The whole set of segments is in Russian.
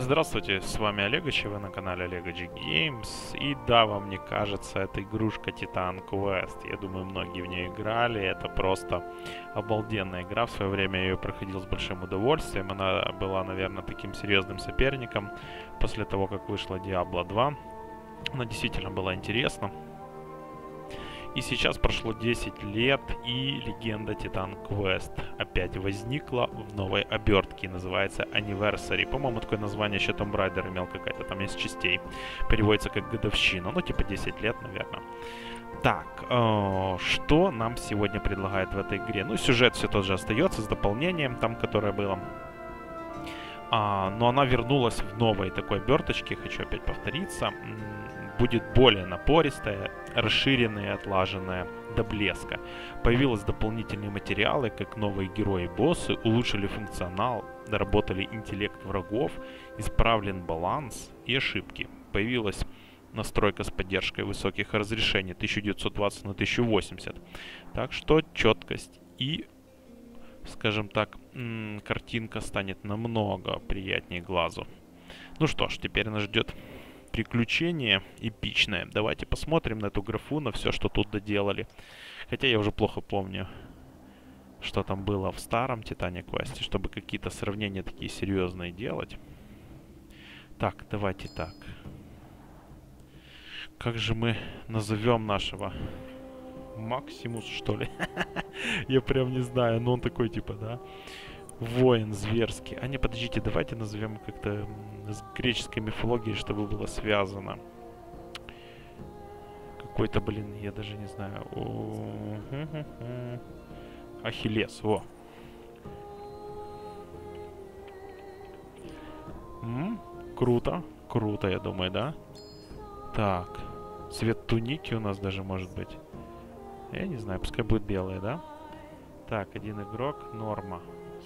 Здравствуйте, с вами Олегич, и вы на канале Olegich Games. И да, вам не кажется, это игрушка Titan Quest. Я думаю, многие в нее играли. Это просто обалденная игра. В свое время я ее проходил с большим удовольствием. Она была, наверное, таким серьезным соперником после того, как вышла Diablo 2. Она действительно была интересна. И сейчас прошло 10 лет, и легенда Titan Quest опять возникла в новой обертке. Называется Anniversary. По-моему, такое название еще Tomb Raider имел, какая-то там из частей. Переводится как годовщина. Ну, типа 10 лет, наверное. Так, что нам сегодня предлагает в этой игре? Ну, сюжет все тот же остается с дополнением, там, которое было. Но она вернулась в новой такой оберточке. Хочу опять повториться. Будет более напористая, расширенная, отлаженная до блеска. Появились дополнительные материалы, как новые герои и боссы, улучшили функционал, доработали интеллект врагов, исправлен баланс и ошибки. Появилась настройка с поддержкой высоких разрешений 1920 на 1080. Так что четкость и, скажем так, картинка станет намного приятнее глазу. Ну что ж, теперь нас ждет приключение эпичное. Давайте посмотрим на эту графу, на все, что тут доделали. Хотя я уже плохо помню, что там было в старом Титане Квесте, чтобы какие-то сравнения такие серьезные делать. Так, давайте так. Как же мы назовем нашего? Максимус, что ли? Я прям не знаю, но он такой типа, да? Воин зверский. А не, подождите, давайте назовем как-то с греческой мифологией, чтобы было связано. Какой-то, блин, я даже не знаю. Ахиллес, во. Круто, круто, я думаю, да? Так, цвет туники у нас даже может быть. Я не знаю, пускай будет белая, да? Так, один игрок, норма.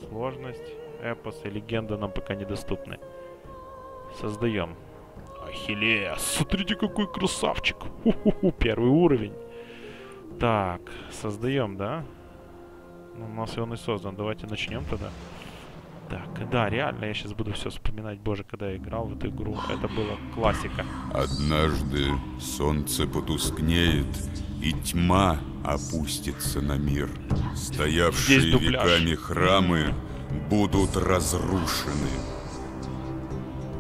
Сложность, эпос и легенда нам пока недоступны. Создаем. Ахиллес! Смотрите, какой красавчик! Ху-ху-ху, первый уровень. Так, создаем, да? У нас и он и создан. Давайте начнем тогда. Так, да, реально, я сейчас буду все вспоминать. Боже, когда я играл в эту игру, это была классика. Однажды солнце потускнеет, и тьма опустится на мир. Стоявшие веками храмы будут разрушены.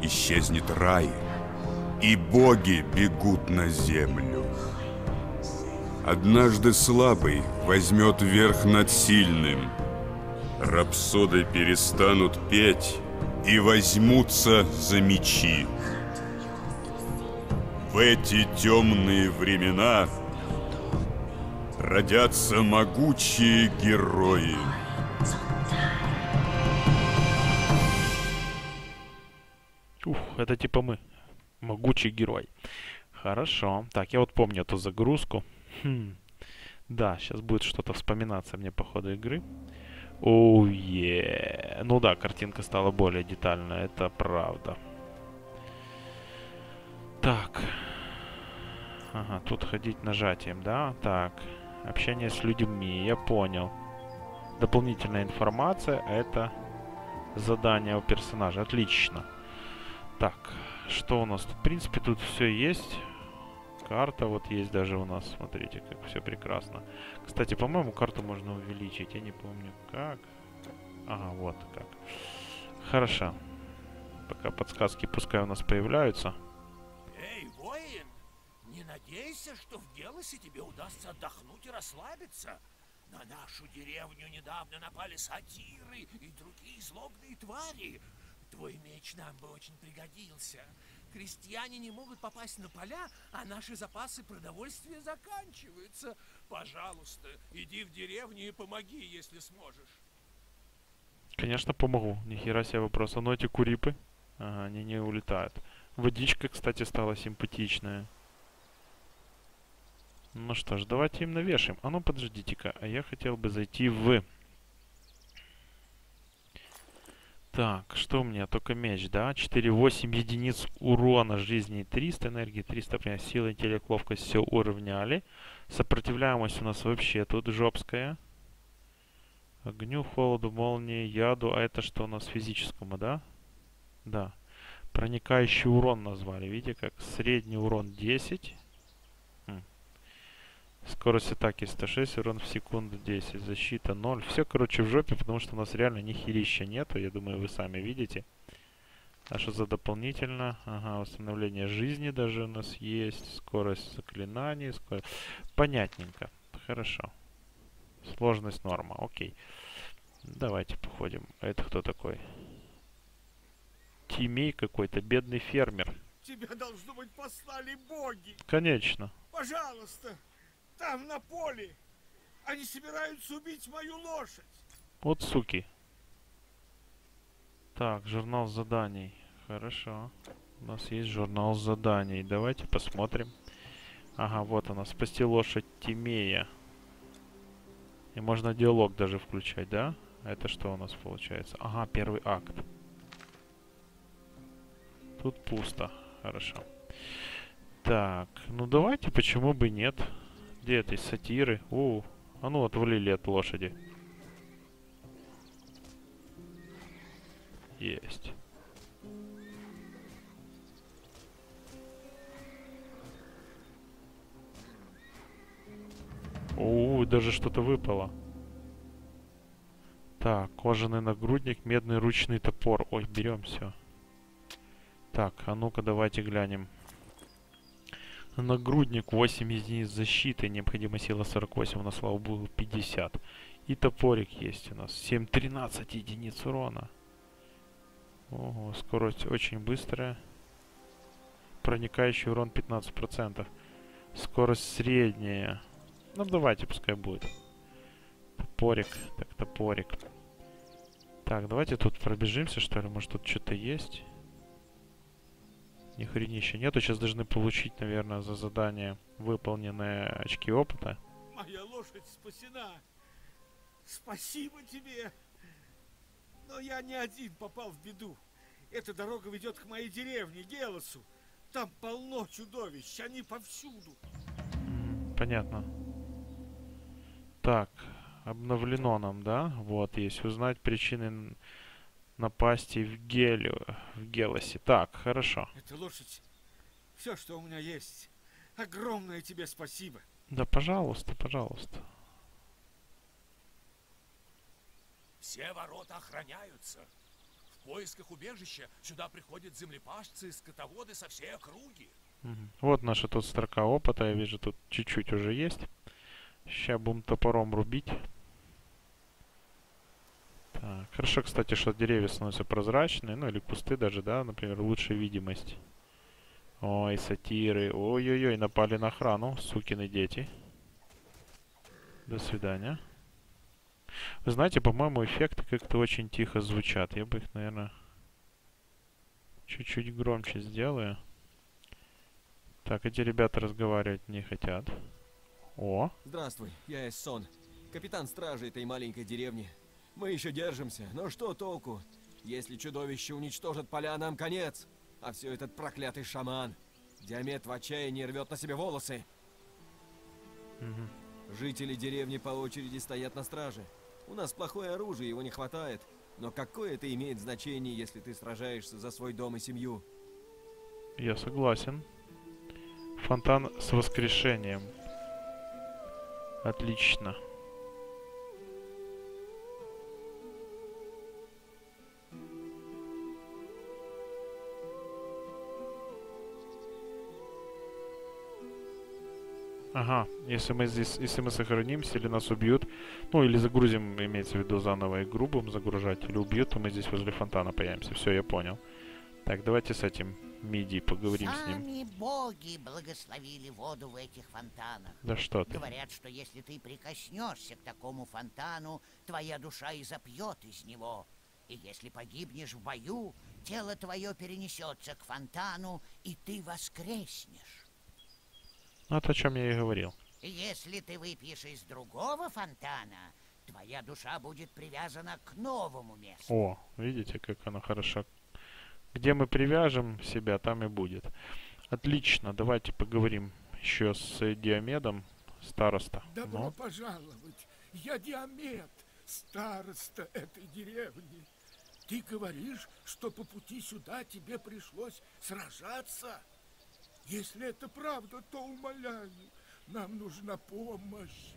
Исчезнет рай, и боги бегут на землю. Однажды слабый возьмет верх над сильным. Рапсоды перестанут петь и возьмутся за мечи. В эти темные времена родятся могучие герои. Ух, это типа мы. Могучий герой. Хорошо. Так, я вот помню эту загрузку. Да, сейчас будет что-то вспоминаться мне по ходу игры. Оу, е. Ну да, картинка стала более детальная, это правда. Так. Ага, тут ходить нажатием, да? Так. Общение с людьми, я понял. Дополнительная информация, это задание у персонажа. Отлично. Так, что у нас тут? В принципе, тут все есть. Карта вот есть даже у нас. Смотрите, как все прекрасно. Кстати, по-моему, карту можно увеличить. Я не помню, как. Ага, вот как. Хорошо. Пока подсказки пускай у нас появляются. Надейся, что в Гелосе тебе удастся отдохнуть и расслабиться. На нашу деревню недавно напали сатиры и другие злобные твари. Твой меч нам бы очень пригодился. Крестьяне не могут попасть на поля, а наши запасы продовольствия заканчиваются. Пожалуйста, иди в деревню и помоги, если сможешь. Конечно, помогу. Нихера себе вопрос. А ну эти курипы, ага, они не улетают. Водичка, кстати, стала симпатичная. Ну что ж, давайте им навешаем. А ну подождите-ка, а я хотел бы зайти в... Так, что у меня? Только меч, да? 4-8 единиц урона, жизни 300, энергии 300, например, сила, интеллект, ловкость, все уравняли. Сопротивляемость у нас вообще тут жопская. Огню, холоду, молнии, яду. А это что у нас физическому, да? Да. Проникающий урон назвали. Видите, как средний урон 10. Скорость атаки 106, урон в секунду 10, защита 0. Все, короче, в жопе, потому что у нас реально ни херища нету. Я думаю, вы сами видите. А что за дополнительно? Ага, восстановление жизни даже у нас есть. Скорость заклинаний. Скорость... Понятненько. Хорошо. Сложность норма. Окей. Давайте походим. А это кто такой? Тимей какой-то, бедный фермер. Тебя, должно быть, послали боги. Конечно. Пожалуйста, там на поле. Они собираются убить мою лошадь. Вот суки. Так, журнал заданий. Хорошо. У нас есть журнал заданий. Давайте посмотрим. Ага, вот она. Спасти лошадь Тимея. И можно диалог даже включать, да? Это что у нас получается? Ага, первый акт. Тут пусто. Хорошо. Так, ну давайте, почему бы нет? Где эти сатиры? О, а ну отвалили от лошади. Есть. О, даже что-то выпало. Так, кожаный нагрудник, медный ручный топор. Ой, берем все. Так, а ну-ка давайте глянем. Нагрудник 8 единиц защиты, необходима сила 48, у нас, слава богу, 50. И топорик есть у нас, 7-13 единиц урона. Ого, скорость очень быстрая. Проникающий урон 15%. Скорость средняя. Ну давайте, пускай будет. Топорик, так, топорик. Так, давайте тут пробежимся, что ли, может тут что-то есть. Ни хренища нету. Сейчас должны получить, наверное, за задание выполненные очки опыта. Моя лошадь спасена. Спасибо тебе. Но я не один попал в беду. Эта дорога ведет к моей деревне, Геллосу. Там полно чудовищ. Они повсюду. Понятно. Так. Обновлено нам, да? Вот есть. Узнать причины... напасти в Гелосе. Так, хорошо. Это лошадь. Все, что у меня есть. Огромное тебе спасибо. Да, пожалуйста, пожалуйста. Все ворота охраняются. В поисках убежища сюда приходят землепашцы и скотоводы со всей округи. Угу. Вот наша тут строка опыта. Я вижу, тут чуть-чуть уже есть. Сейчас будем топором рубить. Хорошо, кстати, что деревья становятся прозрачные, ну или кусты даже, да, например, лучшая видимость. Ой, сатиры, ой-ой-ой, напали на охрану, сукины дети. До свидания. Вы знаете, по-моему, эффекты как-то очень тихо звучат. Я бы их, наверное, чуть-чуть громче сделаю. Так, эти ребята разговаривать не хотят. О! Здравствуй, я Эссон, капитан стражи этой маленькой деревни. Мы еще держимся, но что толку? Если чудовище уничтожит поля, нам конец. А все этот проклятый шаман. Диамет в отчаянии рвет на себе волосы. Угу. Жители деревни по очереди стоят на страже. У нас плохое оружие, его не хватает. Но какое это имеет значение, если ты сражаешься за свой дом и семью? Я согласен. Фонтан с воскрешением. Отлично. Ага, если мы здесь, если мы сохранимся или нас убьют, ну или загрузим, имеется в виду заново игру, будем загружать, или убьют, то мы здесь возле фонтана появимся. Все, я понял. Так, давайте с этим Миди поговорим с ним. Сами боги благословили воду в этих фонтанах. Да что ты. Говорят, что если ты прикоснешься к такому фонтану, твоя душа и запьет из него. И если погибнешь в бою, тело твое перенесется к фонтану, и ты воскреснешь. Вот о чем я и говорил. Если ты выпьешь из другого фонтана, твоя душа будет привязана к новому месту. О, видите, как оно хорошо. Где мы привяжем себя, там и будет. Отлично, давайте поговорим еще с Диамедом, староста. Добро пожаловать, я Диамед, староста этой деревни. Ты говоришь, что по пути сюда тебе пришлось сражаться? Если это правда, то умоляю, нам нужна помощь.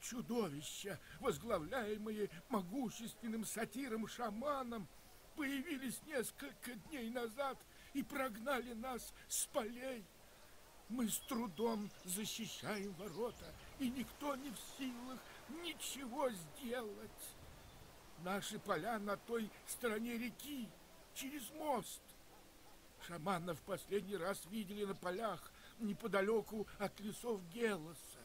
Чудовища, возглавляемые могущественным сатиром-шаманом, появились несколько дней назад и прогнали нас с полей. Мы с трудом защищаем ворота, и никто не в силах ничего сделать. Наши поля на той стороне реки, через мост. Шамана в последний раз видели на полях неподалеку от лесов Геллоса.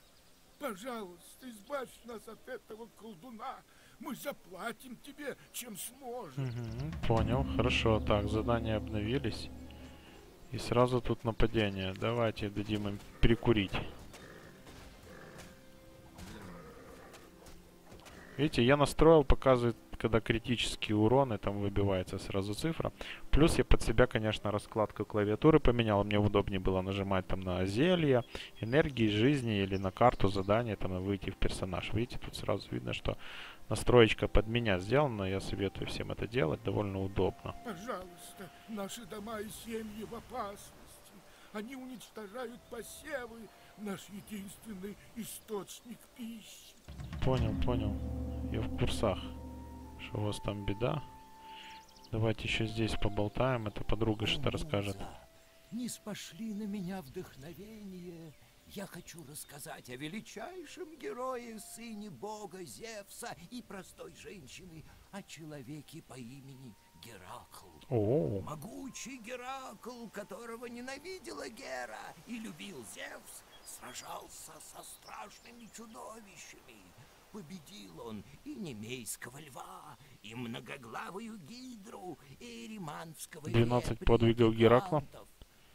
Пожалуйста, избавь нас от этого колдуна. Мы заплатим тебе, чем сможем. Понял, хорошо. Так, задания обновились. И сразу тут нападение. Давайте дадим им перекурить. Видите, я настроил, показывает, когда критические уроны, там выбивается сразу цифра. Плюс я под себя, конечно, раскладку клавиатуры поменял. Мне удобнее было нажимать там на зелья, энергии, жизни или на карту задания, там выйти в персонаж. Видите, тут сразу видно, что настроечка под меня сделана. Я советую всем это делать, довольно удобно. Пожалуйста, наши дома и семьи в опасности. Они уничтожают посевы, наш единственный источник пищи. Понял, понял. Я в курсах. Что у вас там беда? Давайте еще здесь поболтаем. Это подруга что-то расскажет. Не спошли на меня вдохновение. Я хочу рассказать о величайшем герое, сыне бога Зевса и простой женщины, о человеке по имени Геракл. О-о-о. Могучий Геракл, которого ненавидела Гера и любил Зевс, сражался со страшными чудовищами. Победил он и немейского льва, и многоглавую гидру, и риманского льва. 12 подвигов Геракла.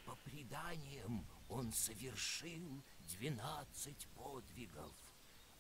По преданиям он совершил 12 подвигов.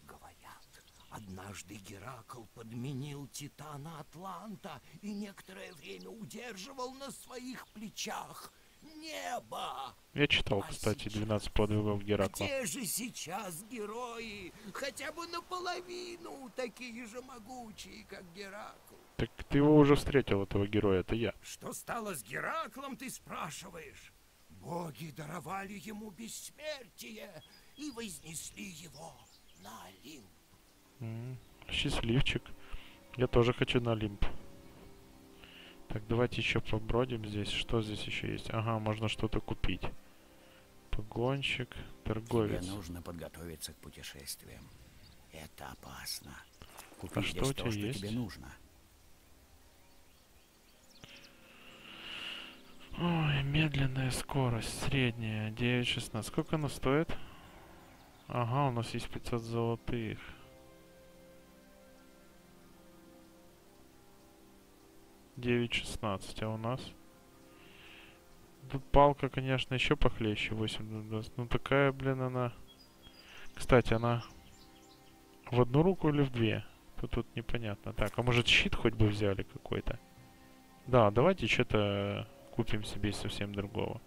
Говорят, однажды Геракл подменил титана Атланта и некоторое время удерживал на своих плечах небо. Я читал, кстати, 12 подвигов Геракла. Где же сейчас герои, хотя бы наполовину такие же могучие, как Геракл? Так ты его уже встретил, этого героя, это я. Что стало с Гераклом, ты спрашиваешь? Боги даровали ему бессмертие и вознесли его на Олимп. Счастливчик. Я тоже хочу на Олимп. Так, давайте еще побродим здесь. Что здесь еще есть? Ага, можно что-то купить. Погонщик, торговец. Тебе нужно подготовиться к путешествиям. Это опасно. Купи здесь то, что тебе нужно. Ой, медленная скорость, средняя, 9-16. Сколько она стоит? Ага, у нас есть 500 золотых. $9.16, а у нас тут палка, конечно, еще похлеще, 8.20. Ну такая, блин, она. Кстати, она в одну руку или в две? Тут непонятно. Так, а может щит хоть бы взяли какой-то? Да, давайте что-то купим себе совсем другого.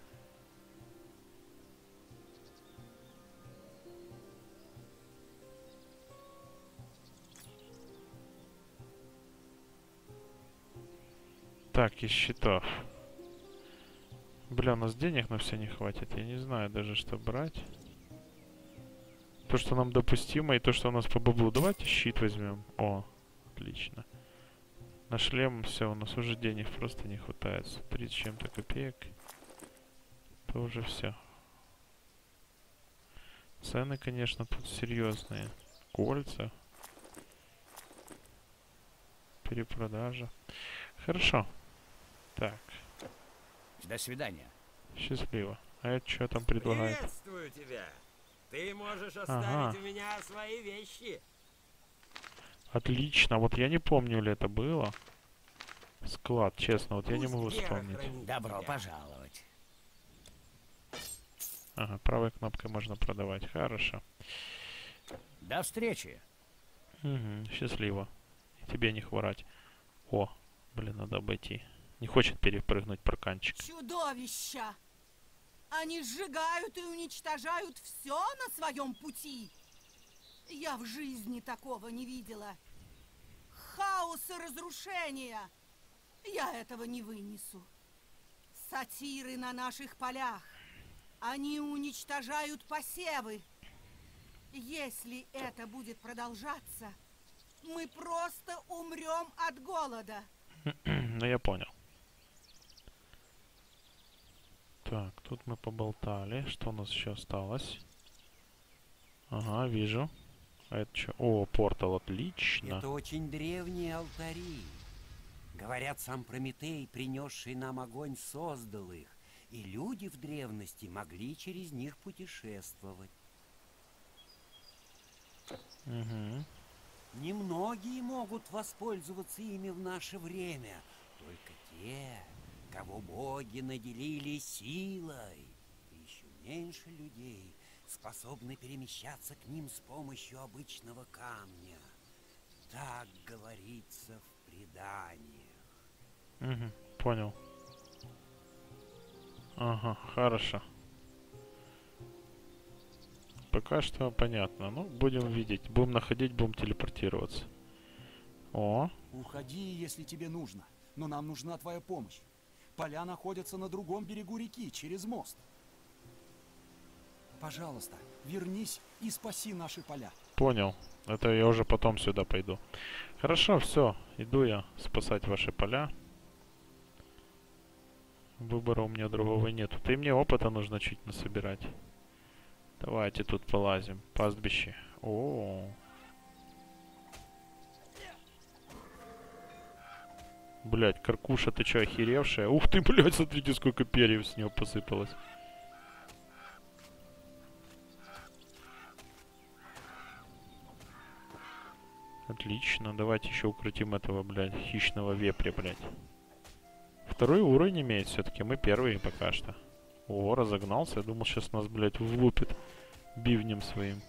Так, из счетов. Бля, у нас денег на все не хватит. Я не знаю даже, что брать. То, что нам допустимо, и то, что у нас по баблу. Давайте щит возьмем. О, отлично. На шлем все, у нас уже денег просто не хватает. 30 чем-то копеек. Это уже все. Цены, конечно, тут серьезные. Кольца. Перепродажа. Хорошо. Так. До свидания. Счастливо. А это что там предлагает? Приветствую тебя. Ты можешь оставить у меня свои вещи. Отлично. Вот я не помню, ли это было. Склад, честно, вот я не могу вспомнить. Добро пожаловать. Ага, правой кнопкой можно продавать. Хорошо. До встречи. Угу, счастливо. И тебе не хворать. О. Блин, надо обойти. Не хочет перепрыгнуть парканчик. Чудовища! Они сжигают и уничтожают все на своем пути. Я в жизни такого не видела. Хаос и разрушения. Я этого не вынесу. Сатиры на наших полях. Они уничтожают посевы. Если это будет продолжаться, мы просто умрем от голода. Ну, я понял. Так, тут мы поболтали. Что у нас еще осталось? Ага, вижу. А это что? О, портал, отлично. Это очень древние алтари. Говорят, сам Прометей, принесший нам огонь, создал их. И люди в древности могли через них путешествовать. Угу. Немногие могут воспользоваться ими в наше время. Только те, кого боги наделили силой. И еще меньше людей способны перемещаться к ним с помощью обычного камня. Так говорится в преданиях. Угу, понял. Ага, хорошо. Пока что понятно. Ну, будем видеть. Будем находить, будем телепортироваться. О. Уходи, если тебе нужно. Но нам нужна твоя помощь. Поля находятся на другом берегу реки, через мост. Пожалуйста, вернись и спаси наши поля. Понял. Это я уже потом сюда пойду. Хорошо, все. Иду я спасать ваши поля. Выбора у меня другого нет. Ты мне опыта нужно чуть насобирать. Давайте тут полазим. Пастбище. О-о-о. Блять, каркуша, ты чё, охеревшая? Ух ты, блять, смотрите, сколько перьев с него посыпалось. Отлично, давайте еще укротим этого, блядь, хищного вепря, блядь. Второй уровень имеет все-таки, мы первые пока что. О, разогнался, я думал, сейчас нас, блядь, влупит бивнем своим.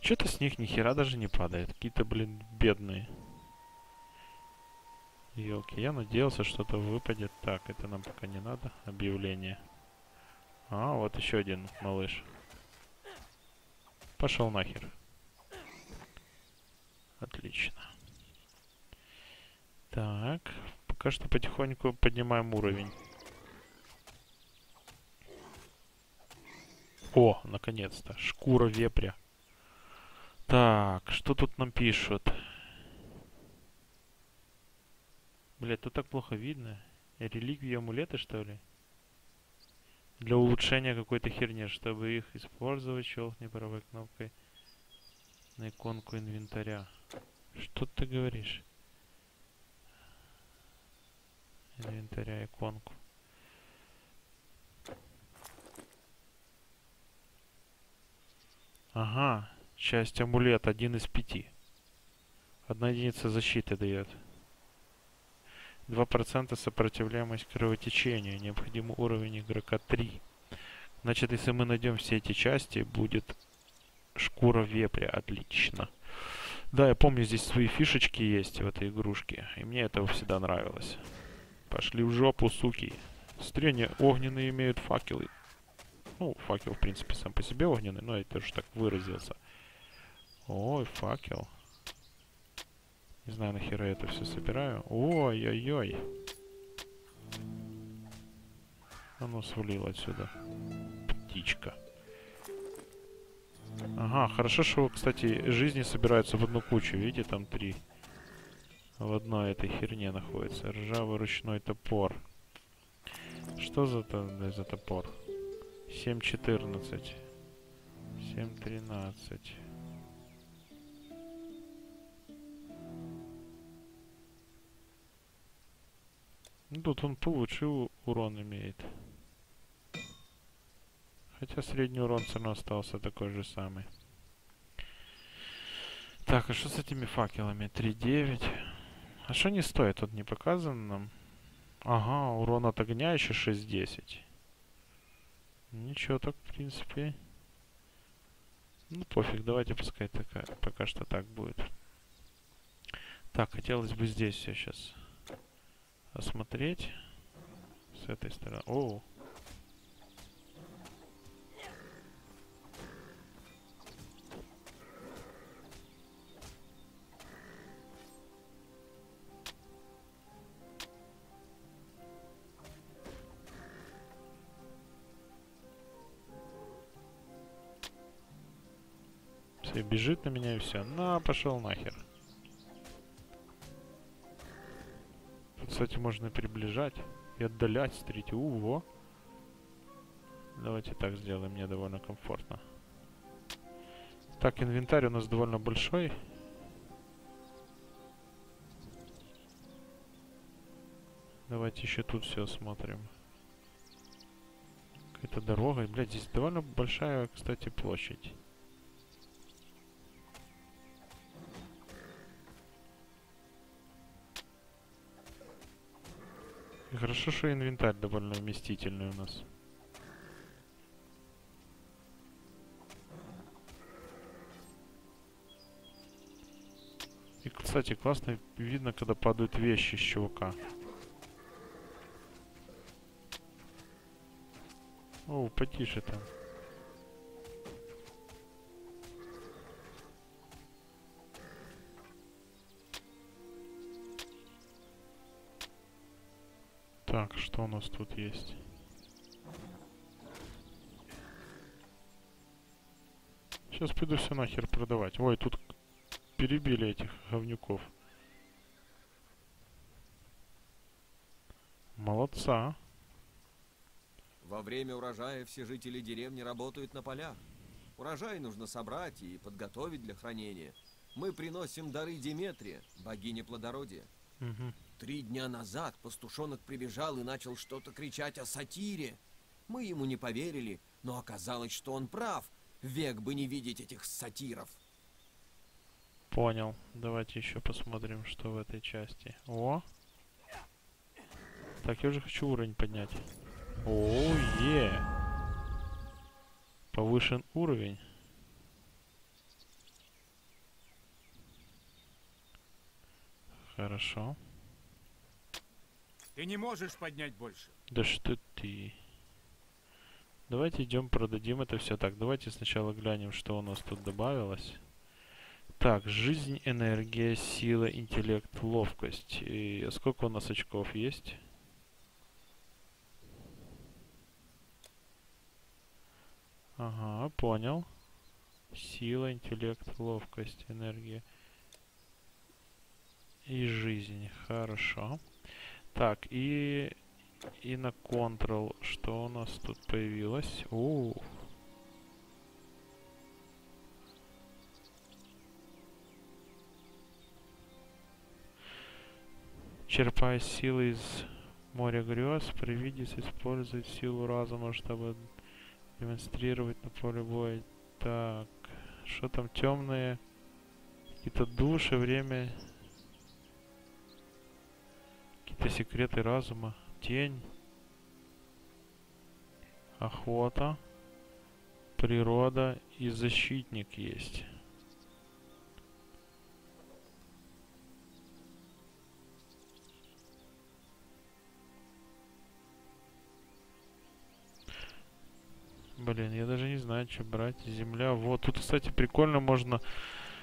Что-то с них нихера даже не падает, какие-то, блин, бедные. Ёлки, я надеялся, что-то выпадет. Так, это нам пока не надо, объявление. А, вот еще один малыш. Пошел нахер. Отлично. Так, пока что потихоньку поднимаем уровень. О, наконец-то, шкура вепря. Так, что тут нам пишут? Блять, тут так плохо видно. Реликвии, амулеты, что ли? Для улучшения какой-то херни, чтобы их использовать, щелкни правой кнопкой на иконку инвентаря. Что ты говоришь? Инвентаря, иконку. Ага, часть амулета, 1 из 5. 1 единица защиты дает. 2% сопротивляемость кровотечению. Необходимый уровень игрока 3. Значит, если мы найдем все эти части, будет шкура вепря. Отлично. Да, я помню, здесь свои фишечки есть в этой игрушке. И мне это всегда нравилось. Пошли в жопу, суки. Стрения огненные имеют факелы. Ну, факел, в принципе, сам по себе огненный, но я тоже так выразился. Ой, факел. Не знаю, нахера я это все собираю. Ой-ой-ой. А ну, свалил отсюда. Птичка. Ага, хорошо, что, кстати, жизни собираются в одну кучу. Видите, там 3. В одной этой херне находится. Ржавый ручной топор. Что за топор? 7.14. 7.13. Ну, тут он получше урон имеет. Хотя средний урон все равно остался такой же самый. Так, а что с этими факелами? 3.9. А что не стоит? Тут не показано нам. Ага, урон от огня еще 6.10. Ничего так, в принципе. Ну, пофиг, давайте пускай такая, пока что так будет. Так, хотелось бы здесь все сейчас осмотреть. С этой стороны. Оу. Все, бежит на меня и все. На, пошел нахер. Кстати, можно приближать и отдалять, смотрите. Уво. Давайте так сделаем, мне довольно комфортно. Так, инвентарь у нас довольно большой. Давайте еще тут все осмотрим. Какая-то дорога. И, блядь, здесь довольно большая, кстати, площадь. И хорошо, что инвентарь довольно вместительный у нас. И, кстати, классно видно, когда падают вещи с чувака. О, потише там. Так, что у нас тут есть? Сейчас пойду все нахер продавать. Ой, тут... Перебили этих говнюков. Молодца. Во время урожая все жители деревни работают на полях. Урожай нужно собрать и подготовить для хранения. Мы приносим дары Деметре, богине плодородия. Угу. 3 дня назад пастушонок прибежал и начал что-то кричать о сатире. Мы ему не поверили, но оказалось, что он прав. Век бы не видеть этих сатиров. Понял. Давайте еще посмотрим, что в этой части. О! Так, я уже хочу уровень поднять. О-е! Повышен уровень. Хорошо. Ты не можешь поднять больше. Да что ты? Давайте идем продадим это все. Так, давайте сначала глянем, что у нас тут добавилось. Так, жизнь, энергия, сила, интеллект, ловкость. И сколько у нас очков есть? Ага, понял. Сила, интеллект, ловкость, энергия и жизнь. Хорошо. Так, и на Ctrl что у нас тут появилось? О. Черпая силы из моря грез, привидец использует силу разума, чтобы демонстрировать на поле боя. Так, что там темные? Какие-то души, время. Какие-то секреты разума. Тень. Охота. Природа и защитник есть. Блин, я даже не знаю, что брать. Земля. Вот. Тут, кстати, прикольно можно...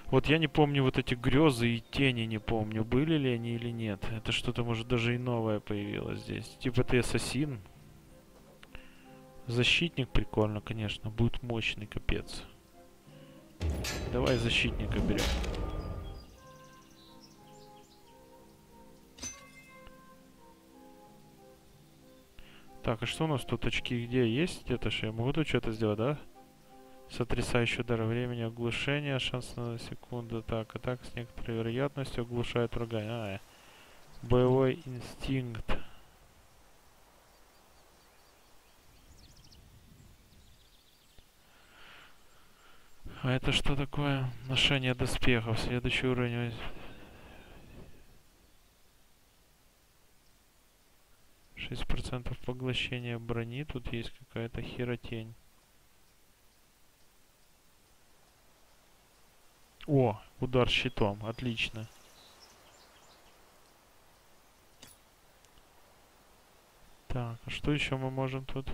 Вот я не помню вот эти грезы и тени, не помню, были ли они или нет. Это что-то, может, даже и новое появилось здесь. Типа ты ассасин. Защитник прикольно, конечно. Будет мощный капец. Давай защитника берем. Так, а что у нас тут очки где есть? Где-то же я могу тут что-то сделать, да? Сотрясающий удар, времени оглушения, шанс на секунду. Так, атака с некоторой вероятностью оглушает врага. А, боевой инстинкт. А это что такое? Ношение доспехов. Следующий уровень... процентов поглощения брони. Тут есть какая-то херотень. О, удар щитом. Отлично. Так, а что еще мы можем тут?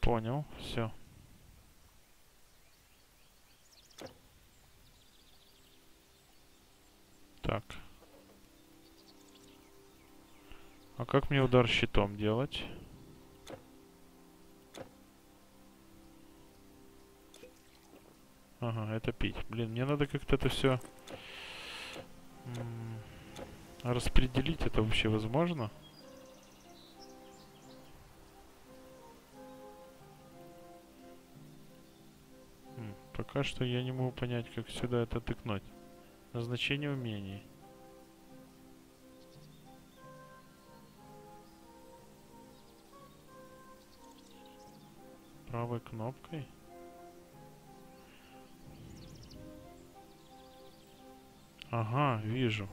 Понял, все. Так. А как мне удар щитом делать? Ага, это пить. Блин, мне надо как-то это все распределить. Это вообще возможно? Пока что я не могу понять, как сюда это тыкнуть. Назначение умений. Правой кнопкой. Ага, вижу.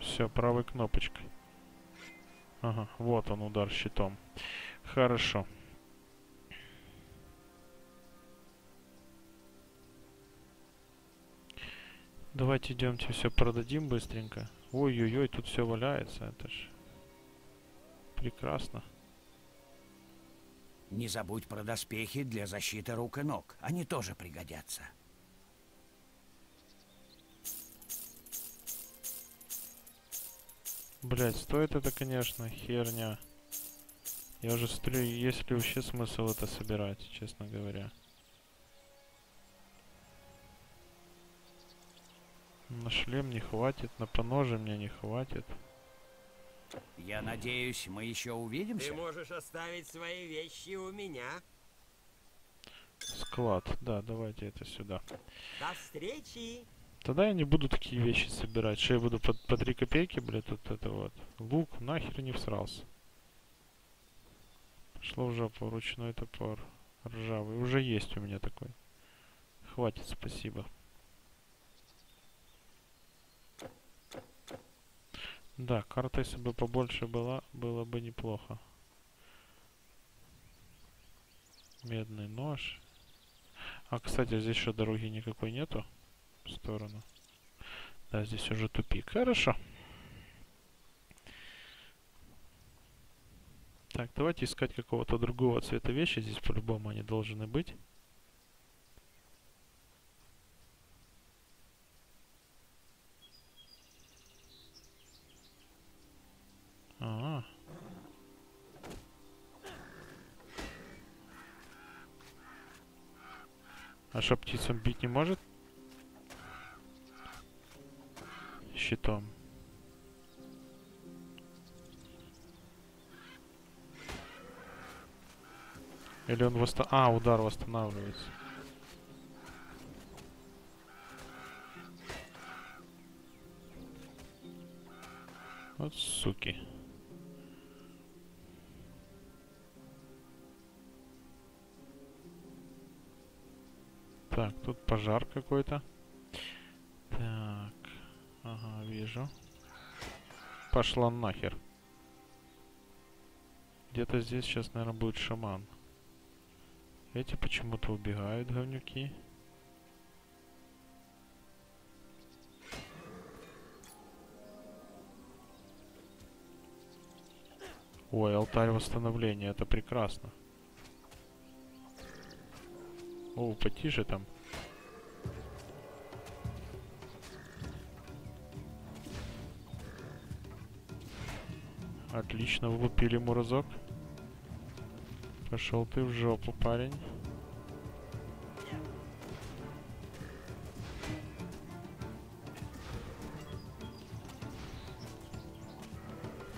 Все, правой кнопочкой. Ага, вот он, удар щитом. Хорошо. Давайте идемте все продадим быстренько. Ой-ой-ой, тут все валяется. Это ж прекрасно. Не забудь про доспехи для защиты рук и ног. Они тоже пригодятся. Блять, стоит это, конечно, херня. Я уже смотрю, есть ли вообще смысл это собирать, честно говоря. На шлем не хватит, на поножи мне не хватит. Я надеюсь, мы еще увидимся. Ты можешь оставить свои вещи у меня. Склад, да, давайте это сюда. До встречи. Тогда я не буду такие вещи собирать, что я буду по 3 копейки, блядь, вот это вот. Лук нахер не всрался. Пошло в жопу, ручной топор. Ржавый. Уже есть у меня такой. Хватит, спасибо. Да, карта, если бы побольше была, было бы неплохо. Медный нож. А, кстати, здесь еще дороги никакой нету. В сторону. Да, здесь уже тупик. Хорошо. Так, давайте искать какого-то другого цвета вещи. Здесь по-любому они должны быть. А-а-а. А что, птицам бить не может? Щитом. Или он удар восстанавливается. Вот суки. Так, тут пожар какой-то. Так. Ага, вижу. Пошла нахер. Где-то здесь сейчас, наверное, будет шаман. Эти почему-то убегают, говнюки. Ой, алтарь восстановления, это прекрасно. О, потише там. Отлично, влупили ему разок. Пошел ты в жопу, парень.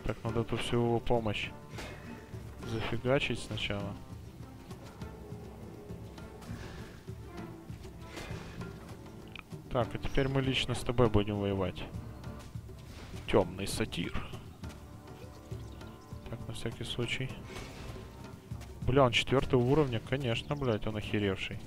Так, надо тут всю его помощь зафигачить сначала. Так, а теперь мы лично с тобой будем воевать. Темный сатир. Так, на всякий случай. Бля, он 4-го уровня, конечно, блядь, он охеревший.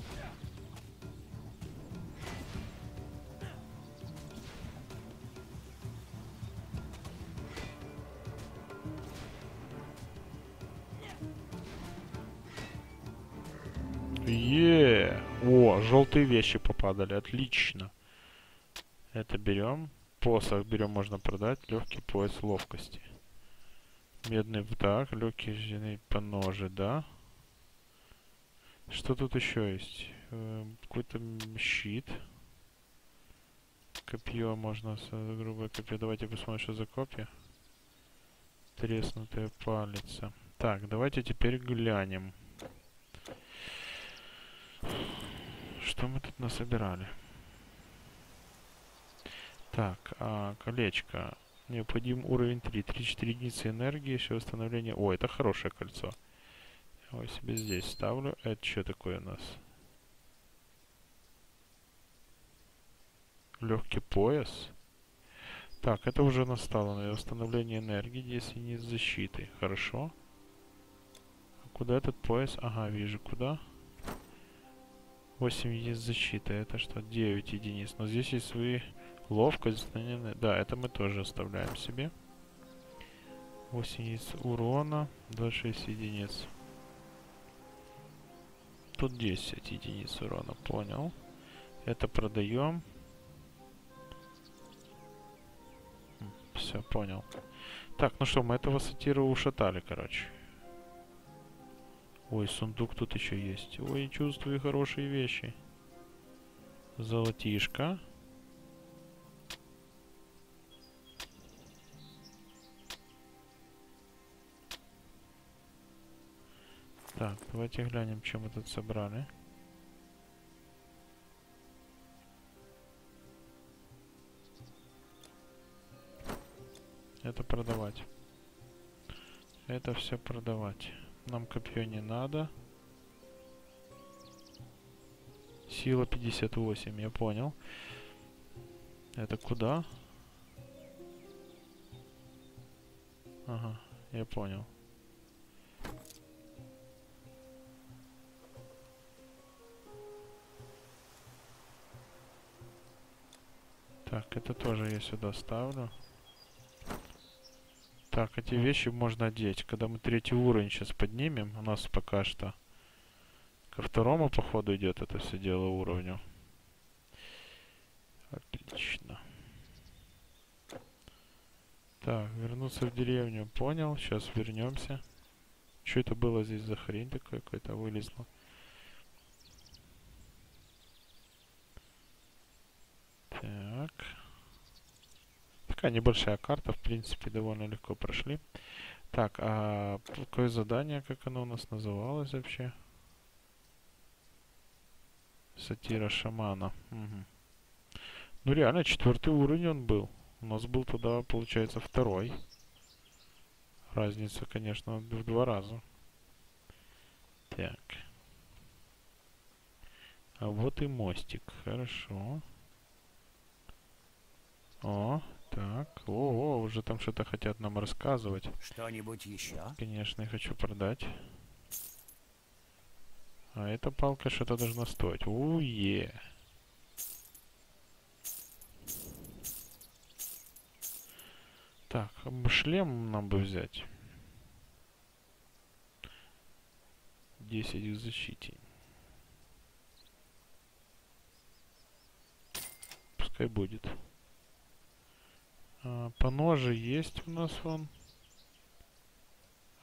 Е-е-е! О, желтые вещи попадали, отлично. Это берем. Посох берем, можно продать. Легкий пояс ловкости. Медный втак, легкие жженые поножи, да? Что тут еще есть? Какой-то щит. Копье можно, грубое копье. Давайте посмотрим, что за копье. Треснутая палица. Так, давайте теперь глянем. Что мы тут насобирали? Так, колечко. Необходим уровень 3. 3-4 единицы энергии, еще восстановление. О, это хорошее кольцо. Я его себе здесь ставлю. Это что такое у нас? Легкий пояс. Так, это уже настало. На восстановление энергии, если не защиты. Хорошо. А куда этот пояс? Ага, вижу, куда. 8 единиц защиты. Это что? 9 единиц. Но здесь есть свои... Ловкость. Да, это мы тоже оставляем себе. 8 единиц урона. 26 единиц. Тут 10 единиц урона. Понял. Это продаем. Все, понял. Так, ну что, мы этого сатира ушатали, короче. Ой, сундук тут еще есть. Ой, чувствую хорошие вещи. Золотишко. Так, давайте глянем, чем мы тут собрали. Это продавать. Это все продавать. Нам копье не надо. Сила 58, я понял. Это куда? Ага, я понял. Так, это тоже я сюда ставлю. Так, эти вещи можно одеть. Когда мы третий уровень сейчас поднимем, у нас пока что ко второму, походу, идет это все дело уровню. Отлично. Так, вернуться в деревню, понял. Сейчас вернемся. Что это было здесь за хрень такая, какая-то вылезла? Так. Такая небольшая карта, в принципе, довольно легко прошли. Так, а какое задание, как оно у нас называлось вообще? Сатира шамана. Угу. Ну реально, 4-й уровень он был. У нас был тогда, получается, 2-й. Разница, конечно, в 2 раза. Так. А вот и мостик. Хорошо. О, так. О, уже там что-то хотят нам рассказывать. Что-нибудь еще? Конечно, я хочу продать. А эта палка что-то должна стоить. У-е. Так, шлем нам бы взять. 10 в защите. Пускай будет. По ноже есть у нас вон.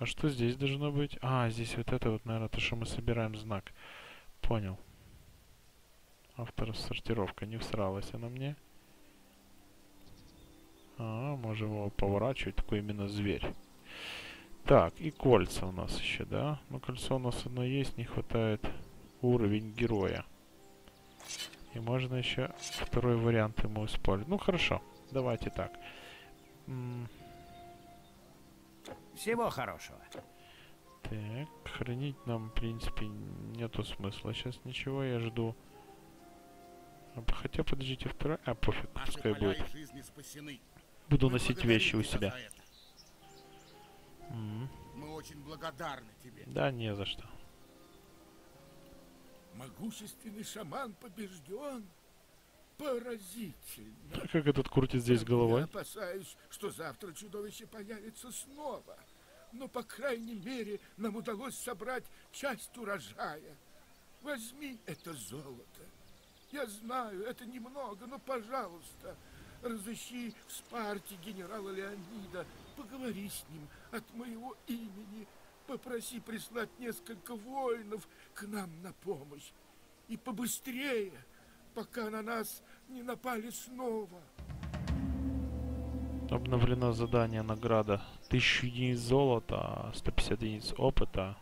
А что здесь должно быть? А, здесь вот это вот, наверное, то, что мы собираем знак. Понял. Автор сортировка. Не всралась она мне. А, можем его поворачивать. Такой именно зверь. Так, и кольца у нас еще, да? Ну, кольцо у нас одно есть. Не хватает уровень героя. И можно еще второй вариант ему использовать. Ну, хорошо. Давайте так. Всего хорошего. Так, хранить нам, в принципе, нету смысла сейчас ничего, я жду. Хотя, подождите, второй... А, пофиг, пускай будет. Буду носить вещи у себя. Мы очень благодарны тебе. Да, не за что. Могущественный шаман побежден. Поразительно. Как этот крутит здесь головой? Я опасаюсь, что завтра чудовище появится снова. Но, по крайней мере, нам удалось собрать часть урожая. Возьми это золото. Я знаю, это немного, но, пожалуйста, разыщи в Спарте генерала Леонида. Поговори с ним от моего имени. Попроси прислать несколько воинов к нам на помощь. И побыстрее. Пока на нас не напали снова. Обновлено задание, награда. 1000 единиц золота, 150 единиц опыта.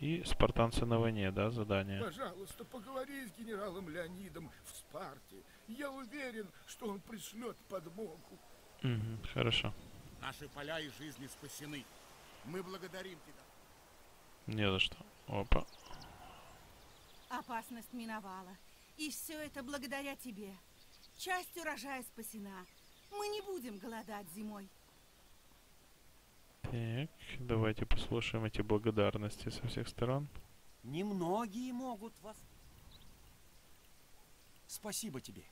И спартанцы на войне, да, задание? Пожалуйста, поговори с генералом Леонидом в Спарте. Я уверен, что он пришлет подмогу. Угу, хорошо. Наши поля и жизни спасены. Мы благодарим тебя. Не за что. Опа. Опасность миновала. И все это благодаря тебе. Часть урожая спасена. Мы не будем голодать зимой. Так, давайте послушаем эти благодарности со всех сторон. Немногие могут вас... Спасибо тебе.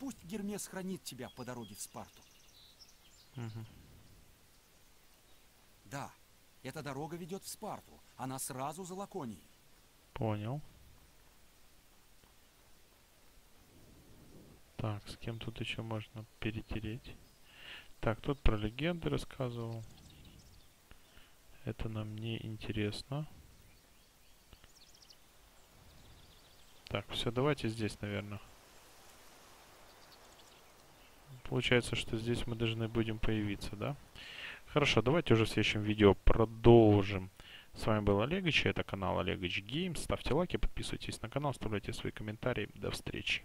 Пусть Гермес хранит тебя по дороге в Спарту. Угу. Да, эта дорога ведет в Спарту. Она сразу за Лаконией. Понял. Так, с кем тут еще можно перетереть? Так, тут про легенды рассказывал. Это нам не интересно. Так, все, давайте здесь, наверное. Получается, что здесь мы должны будем появиться, да? Хорошо, давайте уже в следующем видео продолжим. С вами был Олегич, это канал Olegich Games. Ставьте лайки, подписывайтесь на канал, оставляйте свои комментарии. До встречи.